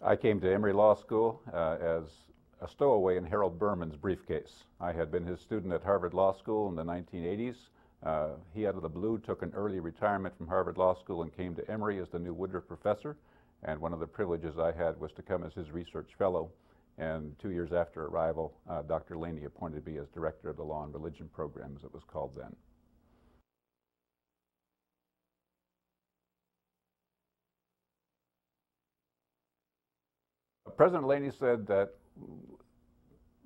I came to Emory Law School as a stowaway in Harold Berman's briefcase. I had been his student at Harvard Law School in the 1980s. He, out of the blue, took an early retirement from Harvard Law School and came to Emory as the new Woodruff Professor. And one of the privileges I had was to come as his research fellow. And 2 years after arrival, Dr. Laney appointed me as director of the Law and Religion Program, as it was called then. President Laney said that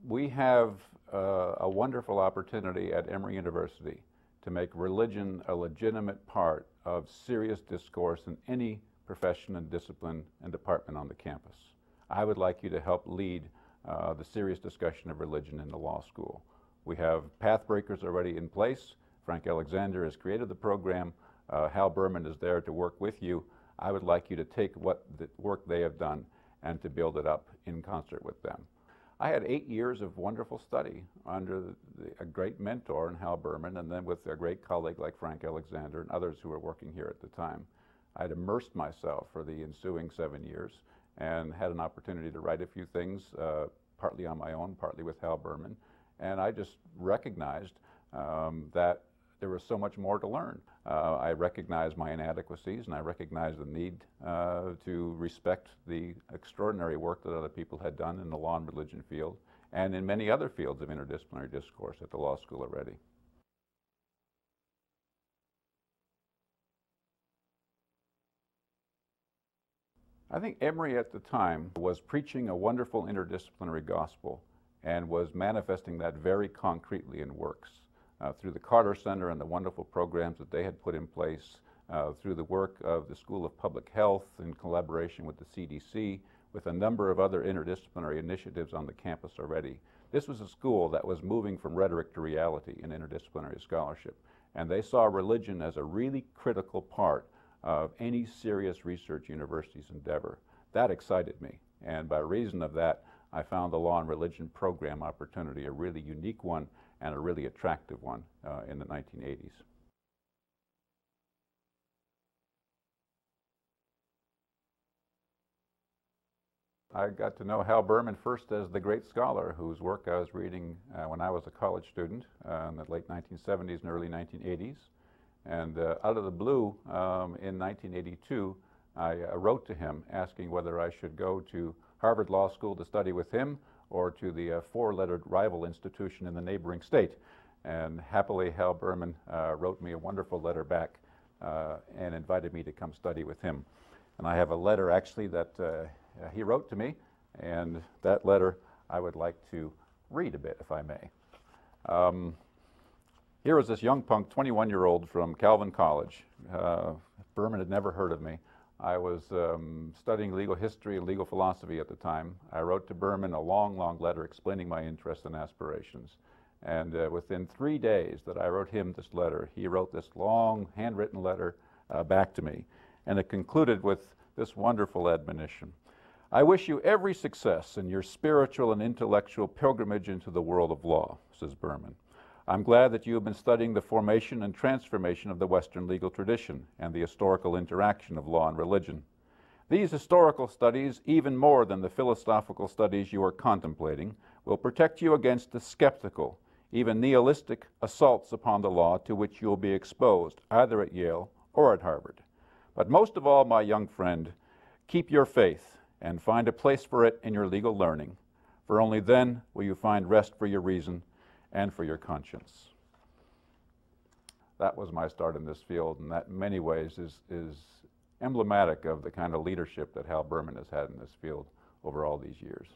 we have a wonderful opportunity at Emory University to make religion a legitimate part of serious discourse in any profession and discipline and department on the campus. I would like you to help lead the serious discussion of religion in the law school. We have pathbreakers already in place. Frank Alexander has created the program. Hal Berman is there to work with you. I would like you to take what the work they have done and to build it up in concert with them. I had 8 years of wonderful study under a great mentor in Hal Berman, and then with a great colleague like Frank Alexander and others who were working here at the time. I'd immersed myself for the ensuing 7 years and had an opportunity to write a few things, partly on my own, partly with Hal Berman, and I just recognized that there was so much more to learn. I recognize my inadequacies, and I recognize the need to respect the extraordinary work that other people had done in the law and religion field and in many other fields of interdisciplinary discourse at the law school already. I think Emory at the time was preaching a wonderful interdisciplinary gospel and was manifesting that very concretely in works. Through the Carter Center and the wonderful programs that they had put in place, through the work of the School of Public Health in collaboration with the CDC, with a number of other interdisciplinary initiatives on the campus already. This was a school that was moving from rhetoric to reality in interdisciplinary scholarship, and they saw religion as a really critical part of any serious research university's endeavor. That excited me, and by reason of that, I found the Law and Religion program opportunity a really unique one and a really attractive one in the 1980s. I got to know Hal Berman first as the great scholar whose work I was reading when I was a college student in the late 1970s and early 1980s. And out of the blue, in 1982, I wrote to him asking whether I should go to Harvard Law School to study with him or to the four-lettered rival institution in the neighboring state. And happily, Hal Berman wrote me a wonderful letter back and invited me to come study with him. And I have a letter, actually, that he wrote to me, and that letter I would like to read a bit, if I may. Here is this young punk, 21-year-old from Calvin College. Berman had never heard of me. I was studying legal history and legal philosophy at the time. I wrote to Berman a long, long letter explaining my interests and aspirations. And within 3 days that I wrote him this letter, he wrote this long, handwritten letter back to me. And it concluded with this wonderful admonition. I wish you every success in your spiritual and intellectual pilgrimage into the world of law, says Berman. I'm glad that you have been studying the formation and transformation of the Western legal tradition and the historical interaction of law and religion. These historical studies, even more than the philosophical studies you are contemplating, will protect you against the skeptical, even nihilistic assaults upon the law to which you will be exposed, either at Yale or at Harvard. But most of all, my young friend, keep your faith and find a place for it in your legal learning, for only then will you find rest for your reason and for your conscience. That was my start in this field, and that in many ways is emblematic of the kind of leadership that Hal Berman has had in this field over all these years.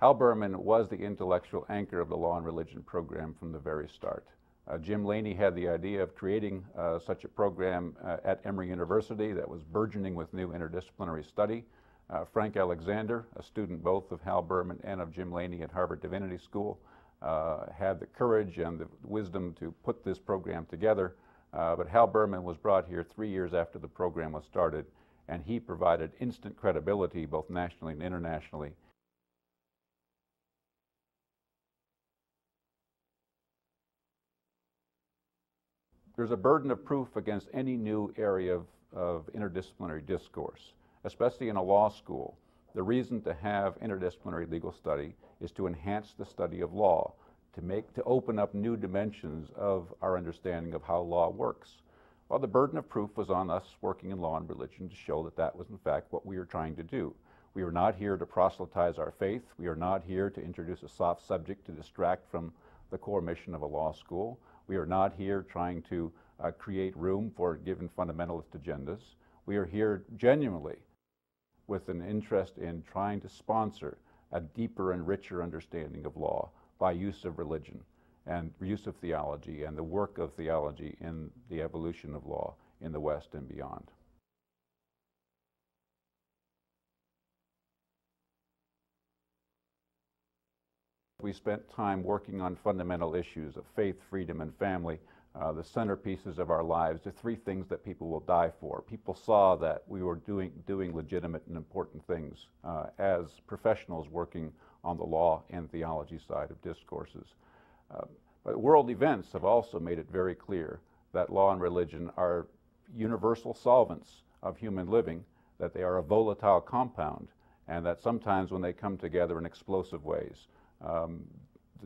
Hal Berman was the intellectual anchor of the Law and Religion program from the very start. Jim Laney had the idea of creating such a program at Emory University that was burgeoning with new interdisciplinary study. Frank Alexander, a student both of Hal Berman and of Jim Laney at Harvard Divinity School, had the courage and the wisdom to put this program together. But Hal Berman was brought here 3 years after the program was started, and he provided instant credibility both nationally and internationally. There's a burden of proof against any new area of interdisciplinary discourse, especially in a law school. The reason to have interdisciplinary legal study is to enhance the study of law, to open up new dimensions of our understanding of how law works. Well, the burden of proof was on us working in law and religion to show that that was in fact what we were trying to do. We were not here to proselytize our faith. We are not here to introduce a soft subject to distract from the core mission of a law school. We are not here trying to create room for given fundamentalist agendas. We are here genuinely with an interest in trying to sponsor a deeper and richer understanding of law by use of religion and use of theology and the work of theology in the evolution of law in the West and beyond. We spent time working on fundamental issues of faith, freedom, and family, the centerpieces of our lives, the three things that people will die for. People saw that we were doing legitimate and important things as professionals working on the law and theology side of discourses. But world events have also made it very clear that law and religion are universal solvents of human living, that they are a volatile compound, and that sometimes when they come together in explosive ways,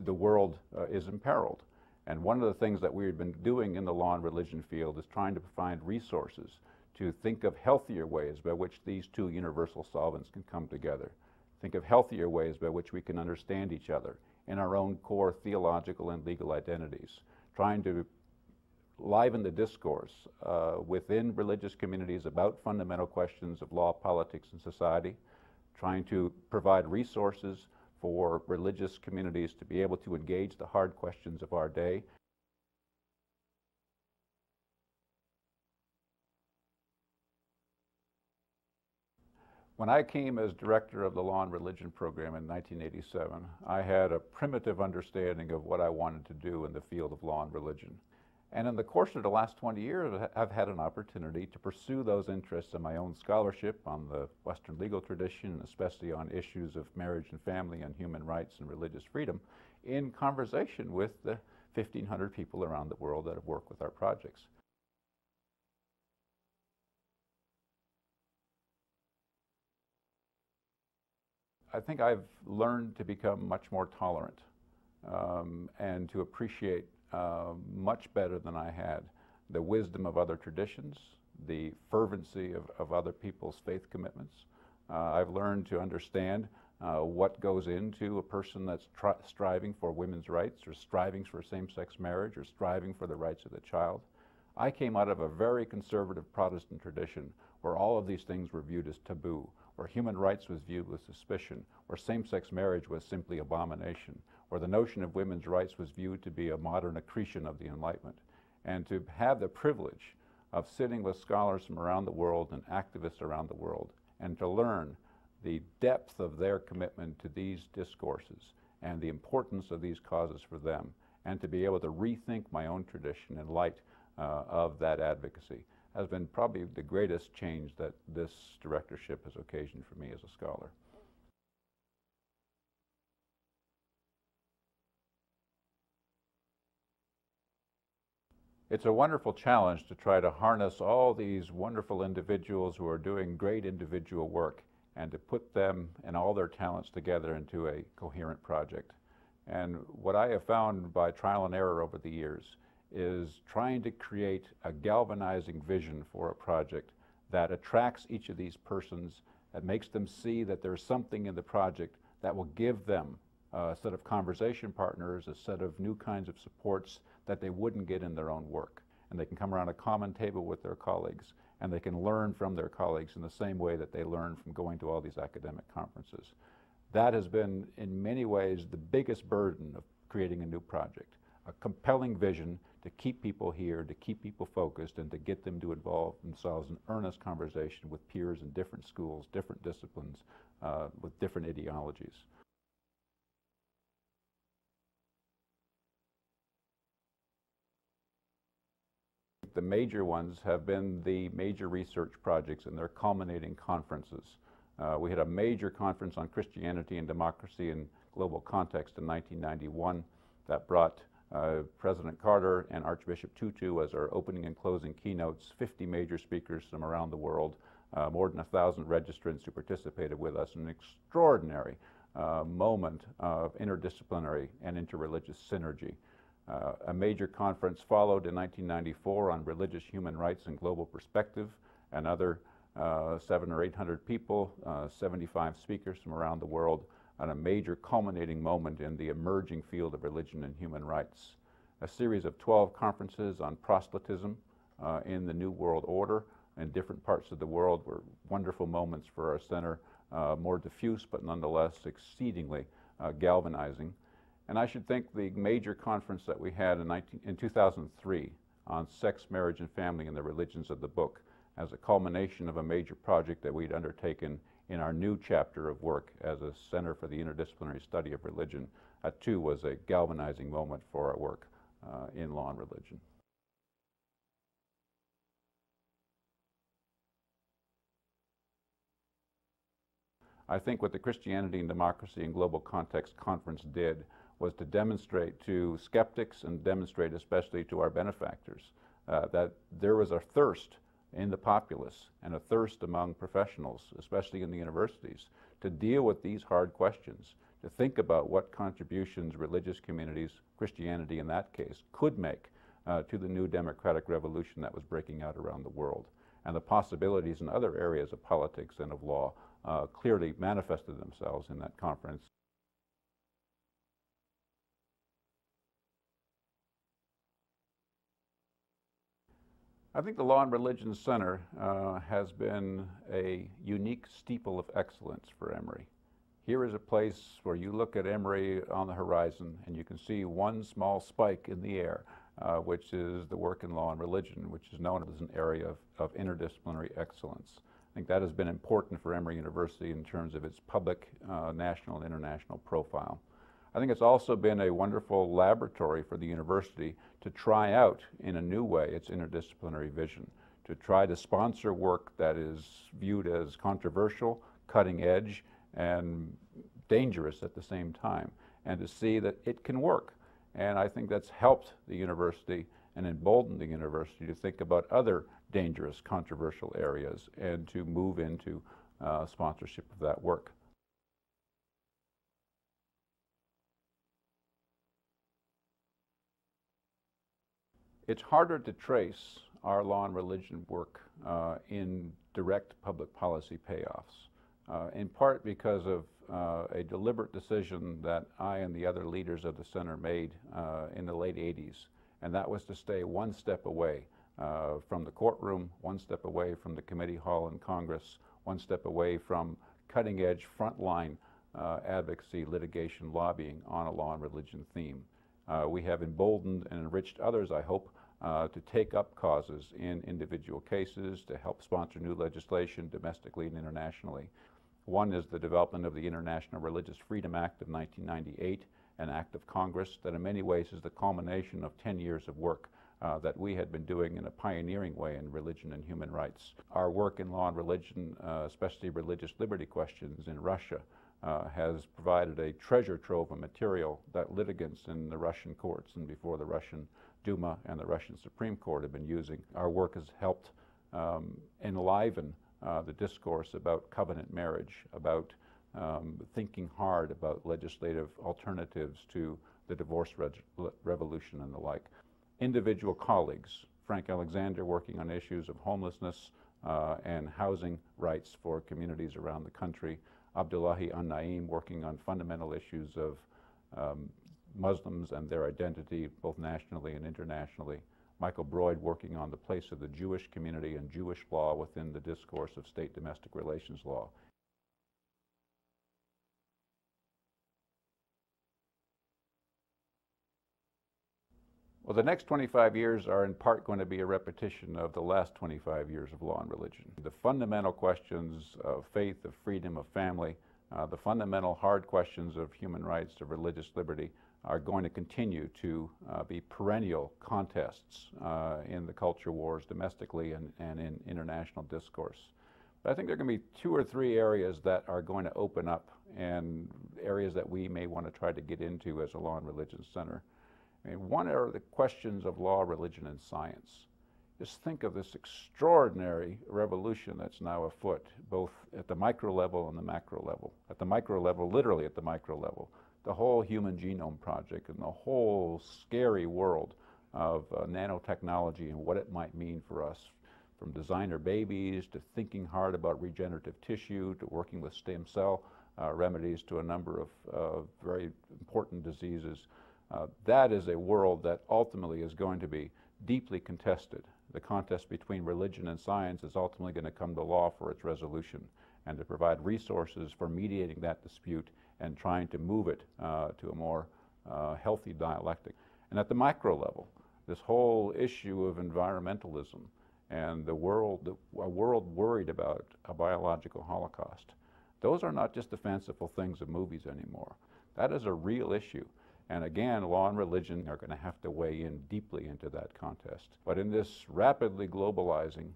the world is imperiled. And one of the things that we've been doing in the law and religion field is trying to find resources to think of healthier ways by which these two universal solvents can come together, think of healthier ways by which we can understand each other in our own core theological and legal identities, trying to liven the discourse within religious communities about fundamental questions of law, politics, and society, trying to provide resources for religious communities to be able to engage the hard questions of our day. When I came as director of the Law and Religion program in 1987, I had a primitive understanding of what I wanted to do in the field of law and religion. And in the course of the last 20 years, I've had an opportunity to pursue those interests in my own scholarship on the Western legal tradition, especially on issues of marriage and family and human rights and religious freedom, in conversation with the 1,500 people around the world that have worked with our projects. I think I've learned to become much more tolerant and to appreciate much better than I had the wisdom of other traditions, the fervency of other people's faith commitments. I've learned to understand what goes into a person that's striving for women's rights or striving for same-sex marriage or striving for the rights of the child. I came out of a very conservative Protestant tradition where all of these things were viewed as taboo, where human rights was viewed with suspicion, where same-sex marriage was simply abomination, where the notion of women's rights was viewed to be a modern accretion of the Enlightenment. And to have the privilege of sitting with scholars from around the world and activists around the world and to learn the depth of their commitment to these discourses and the importance of these causes for them, and to be able to rethink my own tradition in light of that advocacy has been probably the greatest change that this directorship has occasioned for me as a scholar. It's a wonderful challenge to try to harness all these wonderful individuals who are doing great individual work and to put them and all their talents together into a coherent project. And what I have found by trial and error over the years is trying to create a galvanizing vision for a project that attracts each of these persons, that makes them see that there's something in the project that will give them a set of conversation partners, a set of new kinds of supports that they wouldn't get in their own work. And they can come around a common table with their colleagues, and they can learn from their colleagues in the same way that they learn from going to all these academic conferences. That has been, in many ways, the biggest burden of creating a new project, a compelling vision to keep people here, to keep people focused, and to get them to involve themselves in earnest conversation with peers in different schools, different disciplines, with different ideologies. The major ones have been the major research projects and their culminating conferences. We had a major conference on Christianity and democracy in global context in 1991 that brought President Carter and Archbishop Tutu as our opening and closing keynotes, 50 major speakers from around the world, more than 1,000 registrants who participated with us, an extraordinary moment of interdisciplinary and interreligious synergy. A major conference followed in 1994 on religious human rights and global perspective, another 700 or 800 people, 75 speakers from around the world, and a major culminating moment in the emerging field of religion and human rights. A series of 12 conferences on proselytism in the New World Order in different parts of the world were wonderful moments for our center, more diffuse but nonetheless exceedingly galvanizing. And I should think the major conference that we had in 2003 on sex, marriage, and family and the religions of the book as a culmination of a major project that we'd undertaken in our new chapter of work as a Center for the Interdisciplinary Study of Religion, that too was a galvanizing moment for our work in law and religion. I think what the Christianity and Democracy in Global Context Conference did was to demonstrate to skeptics and demonstrate especially to our benefactors that there was a thirst in the populace and a thirst among professionals, especially in the universities, to deal with these hard questions, to think about what contributions religious communities, Christianity in that case, could make to the new democratic revolution that was breaking out around the world. And the possibilities in other areas of politics and of law clearly manifested themselves in that conference. I think the Law and Religion Center has been a unique steeple of excellence for Emory. Here is a place where you look at Emory on the horizon and you can see one small spike in the air, which is the work in law and religion, which is known as an area of interdisciplinary excellence. I think that has been important for Emory University in terms of its public, national, and international profile. I think it's also been a wonderful laboratory for the university to try out in a new way its interdisciplinary vision, to try to sponsor work that is viewed as controversial, cutting edge, and dangerous at the same time, and to see that it can work. And I think that's helped the university and emboldened the university to think about other dangerous, controversial areas and to move into sponsorship of that work. It's harder to trace our law and religion work in direct public policy payoffs, in part because of a deliberate decision that I and the other leaders of the center made in the late 80s, and that was to stay one step away from the courtroom, one step away from the committee hall in Congress, one step away from cutting-edge, frontline advocacy, litigation, lobbying on a law and religion theme. We have emboldened and enriched others, I hope, to take up causes in individual cases, to help sponsor new legislation domestically and internationally. One is the development of the International Religious Freedom Act of 1998, an act of Congress that in many ways is the culmination of 10 years of work that we had been doing in a pioneering way in religion and human rights. Our work in law and religion, especially religious liberty questions in Russia, has provided a treasure trove of material that litigants in the Russian courts and before the Russian Duma and the Russian Supreme Court have been using. Our work has helped enliven the discourse about covenant marriage, about thinking hard about legislative alternatives to the divorce revolution and the like. Individual colleagues, Frank Alexander working on issues of homelessness and housing rights for communities around the country, Abdullahi An-Naim working on fundamental issues of Muslims and their identity, both nationally and internationally. Michael Broyd working on the place of the Jewish community and Jewish law within the discourse of state domestic relations law. Well, the next 25 years are in part going to be a repetition of the last 25 years of law and religion. The fundamental questions of faith, of freedom, of family, the fundamental hard questions of human rights, of religious liberty, are going to continue to be perennial contests in the culture wars domestically and in international discourse. But I think there are going to be 2 or 3 areas that are going to open up and areas that we may want to try to get into as a law and religion center. I mean, one are the questions of law, religion, and science. Just think of this extraordinary revolution that's now afoot, both at the micro level and the macro level. At the micro level, literally at the micro level, the whole Human Genome Project and the whole scary world of nanotechnology and what it might mean for us, from designer babies to thinking hard about regenerative tissue to working with stem cell remedies to a number of very important diseases. That is a world that ultimately is going to be deeply contested. The contest between religion and science is ultimately going to come to law for its resolution, and to provide resources for mediating that dispute and trying to move it to a more healthy dialectic. And at the micro level, this whole issue of environmentalism and the world, a world worried about a biological holocaust, those are not just the fanciful things of movies anymore. That is a real issue. And again, law and religion are going to have to weigh in deeply into that contest. But in this rapidly globalizing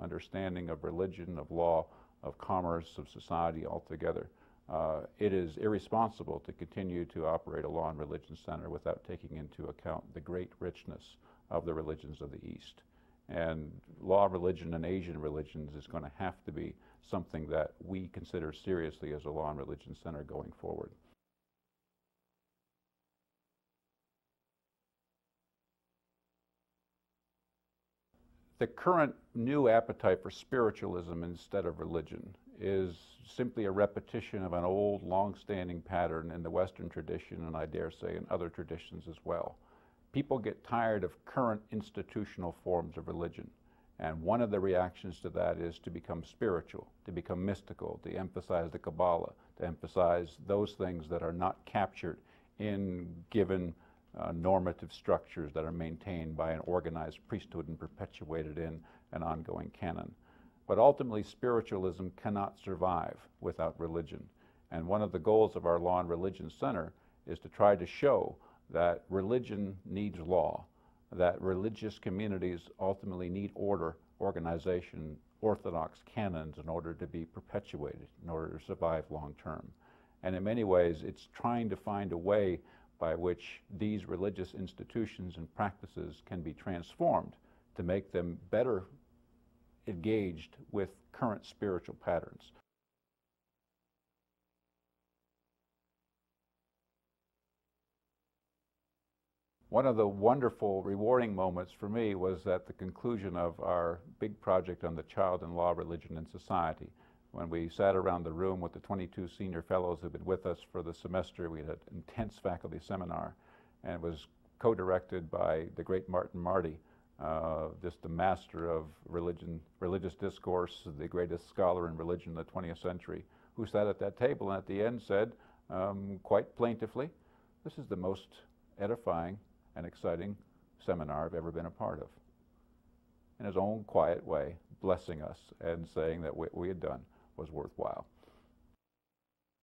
understanding of religion, of law, of commerce, of society altogether, it is irresponsible to continue to operate a law and religion center without taking into account the great richness of the religions of the East. And law, religion, and Asian religions is going to have to be something that we consider seriously as a law and religion center going forward. The current new appetite for spiritualism instead of religion is simply a repetition of an old, long-standing pattern in the Western tradition, and I dare say in other traditions as well. People get tired of current institutional forms of religion, and one of the reactions to that is to become spiritual, to become mystical, to emphasize the Kabbalah, to emphasize those things that are not captured in given normative structures that are maintained by an organized priesthood and perpetuated in an ongoing canon. But ultimately, spiritualism cannot survive without religion. And one of the goals of our Law and Religion Center is to try to show that religion needs law, that religious communities ultimately need order, organization, orthodox canons in order to be perpetuated, in order to survive long term. And in many ways, it's trying to find a way by which these religious institutions and practices can be transformed to make them better engaged with current spiritual patterns. One of the wonderful, rewarding moments for me was at the conclusion of our big project on the child in law, religion, and society. When we sat around the room with the 22 senior fellows who've been with us for the semester, we had an intense faculty seminar, and it was co-directed by the great Martin Marty, just the master of religion, religious discourse, the greatest scholar in religion in the 20th century, who sat at that table and at the end said, quite plaintively, "This is the most edifying and exciting seminar I've ever been a part of," in his own quiet way, blessing us and saying that what we had done was worthwhile.